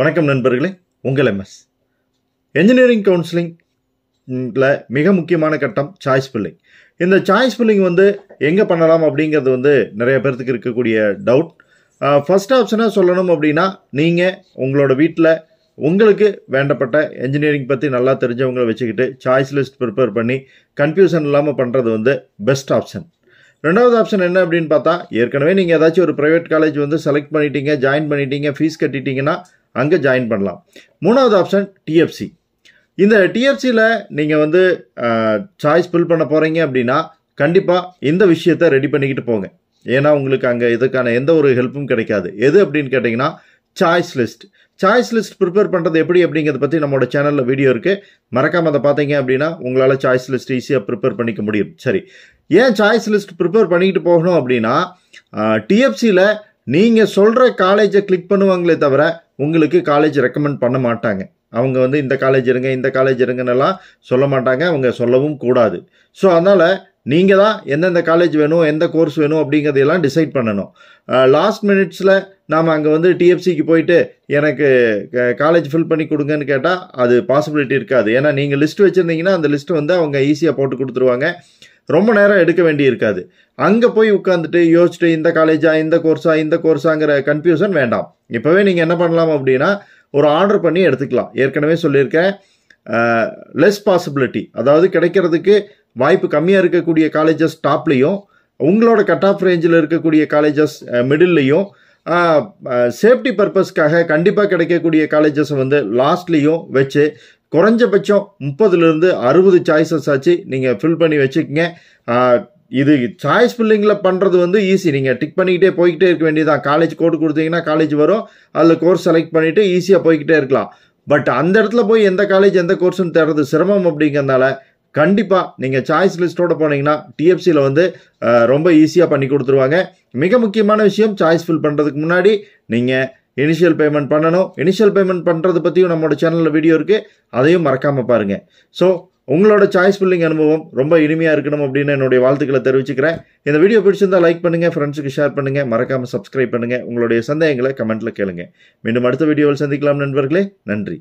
வணக்கம் நண்பர்களே உங்கள் எம்எஸ் இன்ஜினியரிங் கவுன்சிலிங் மிக முக்கியமான கட்டம் சாய்ஸ் ஃபில்லிங் இந்த சாய்ஸ் ஃபில்லிங் வந்து எங்க பண்ணலாம் அப்படிங்கிறது வந்து நிறைய பேருக்கு இருக்கக்கூடிய டவுட் ஃபர்ஸ்ட் ஆப்ஷனா சொல்லணும் அப்படினா நீங்க உங்களோட வீட்ல உங்களுக்கு வேண்டப்பட்ட இன்ஜினியரிங் பத்தி நல்லா தெரிஞ்சவங்க வச்சிக்கிட்டு சாய்ஸ் லிஸ்ட் பிரிப்பேர் பண்ணி கன்ஃபியூஷன் இல்லாம பண்றது வந்து பெஸ்ட் ஆப்ஷன் ரெண்டாவது ஆப்ஷன் என்ன அப்படினு பார்த்தா ஏற்கனவே நீங்க ஏதாச்சும் ஒரு பிரைவேட் காலேஜ் வந்து செலக்ட் பண்ணிட்டீங்க ஜாயின் பண்ணிட்டீங்க ஃபீஸ் கட்டிட்டீங்கனா அங்க ஜாயின் பண்ணலாம் மூணாவது ஆப்ஷன் TFC இந்த TFC ல நீங்க வந்து சாய்ஸ் ஃபில் பண்ண போறீங்க அப்படினா கண்டிப்பா இந்த விஷயத்தை ரெடி பண்ணிக்கிட்டு போங்க ஏனா உங்களுக்கு அங்க இதற்கான எந்த ஒரு ஹெல்ப்பும் கிடைக்காது எது அப்படினு கேட்டிங்கனா சாய்ஸ் லிஸ்ட் பிரிப்பேர் பண்றது எப்படி அப்படிங்கறது பத்தி நம்மளோட சேனல்ல வீடியோ இருக்கு மறக்காம அத பாத்தீங்க அப்படினா உங்களால சாய்ஸ் லிஸ்ட் ஈஸியா பிரிப்பேர் பண்ணிக்க முடியும் சரி ஏன் சாய்ஸ் லிஸ்ட் பிரிப்பேர் பண்ணிக்கிட்டு போகணும் அப்படினா TFC ல நீங்க சொல்ற காலேஜை கிளிக் பண்ணுவாங்களே தவிர உங்களுக்கு காலேஜ் ரெக்கமெண்ட் பண்ண மாட்டாங்க அவங்க வந்து இந்த காலேஜ் இருங்கனல சொல்ல மாட்டாங்க அவங்க சொல்லவும் கூடாது சோ அதனால நீங்க தான் என்னென்ன காலேஜ் வேணும் எந்த கோர்ஸ் வேணும் அப்படிங்கறத எல்லாம் டிசைட் பண்ணனும் லாஸ்ட் மினிட்ஸ்ல நாம அங்க வந்து TFC க்கு போயிடு எனக்கு காலேஜ் ஃபில் பண்ணி கொடுங்கன்னு கேட்டா அது பாசிபிலிட்டி இருக்காது ஏனா நீங்க லிஸ்ட் வச்சிருந்தீங்கன்னா அந்த லிஸ்ட் வந்து அவங்க ஈஸியா போட்டு கொடுத்துருவாங்க ரொம்ப நேரம் எடுக்க வேண்டி இருக்காது அங்க போய் உட்கார்ந்துட்டு யோசிச்சிட்டு இந்த காலேஜா இந்த கோர்ஸாங்கற கன்ஃபியூஷன் வேண்டாம் இப்பவே நீங்க என்ன பண்ணலாம் அப்படினா ஒரு ஆர்டர் பண்ணி எடுத்துக்கலாம் ஏற்கனவே சொல்லிருக்கேன் less possibility அதாவது கிடைக்கிறதுக்கு வாய்ப்பு கம்மியா இருக்க கூடிய காலேजेस டாப்லயும் உங்களோட கட் ஆஃப் ரேஞ்சில இருக்க கூடிய காலேजेस மிடில்லயும் சேஃப்டி பர்பஸ்க்காக கண்டிப்பா கிடைக்க கூடிய காலேजेस வந்து லாஸ்ட்லயும் வெச்சு குறஞ்சபட்சம் 30 ல இருந்து 60 சாய்ஸஸ் ஆச்சு நீங்க ஃபில் பண்ணி வெச்சிக்கங்க இது சாய்ஸ் ஃபில்லிங்ல பண்றது வந்து ஈஸி நீங்க டிக் பண்ணிட்டே போயிட்டே இருக்க வேண்டியதா காலேஜ் கோட் கொடுத்தீங்கன்னா காலேஜ் வரும் அதுல கோர்ஸ் செலக்ட் பண்ணிட்டு ஈஸியா போயிட்டே இருக்கலாம் பட் அந்த இடத்துல போய் எந்த காலேஜ் எந்த கோர்ஸ்னு தேடுறது சிரமம் அப்படிங்கறதால கண்டிப்பா நீங்க சாய்ஸ் லிஸ்டோட போனீங்கன்னா TFC ல வந்து ரொம்ப ஈஸியா பண்ணி கொடுத்துருவாங்க மிக முக்கியமான விஷயம் சாய்ஸ் ஃபில் பண்றதுக்கு முன்னாடி நீங்க இனிஷியல் பேமெண்ட் பண்ணனும் இனிஷியல் பேமெண்ட் பண்றது பத்தியும் நம்மளோட சேனல்ல வீடியோ இருக்கு அதையும் மறக்காம பாருங்க சோ உங்களோட சாய்ஸ் ஃபில்லிங் அனுபவம் ரொம்ப இனிமையா இருக்கணும் அப்படினு என்னோட வாழ்த்துக்களை தெரிவிச்சுக்கிறேன் இந்த வீடியோ பிடிச்சிருந்தா லைக் பண்ணுங்க ஃப்ரெண்ட்ஸ்க்கு ஷேர் பண்ணுங்க மறக்காம Subscribe பண்ணுங்க உங்களுடைய சந்தேகங்களை கமெண்ட்ல கேளுங்க மீண்டும் அடுத்த வீடியோவில் சந்திக்கலாம் நண்பர்களே நன்றி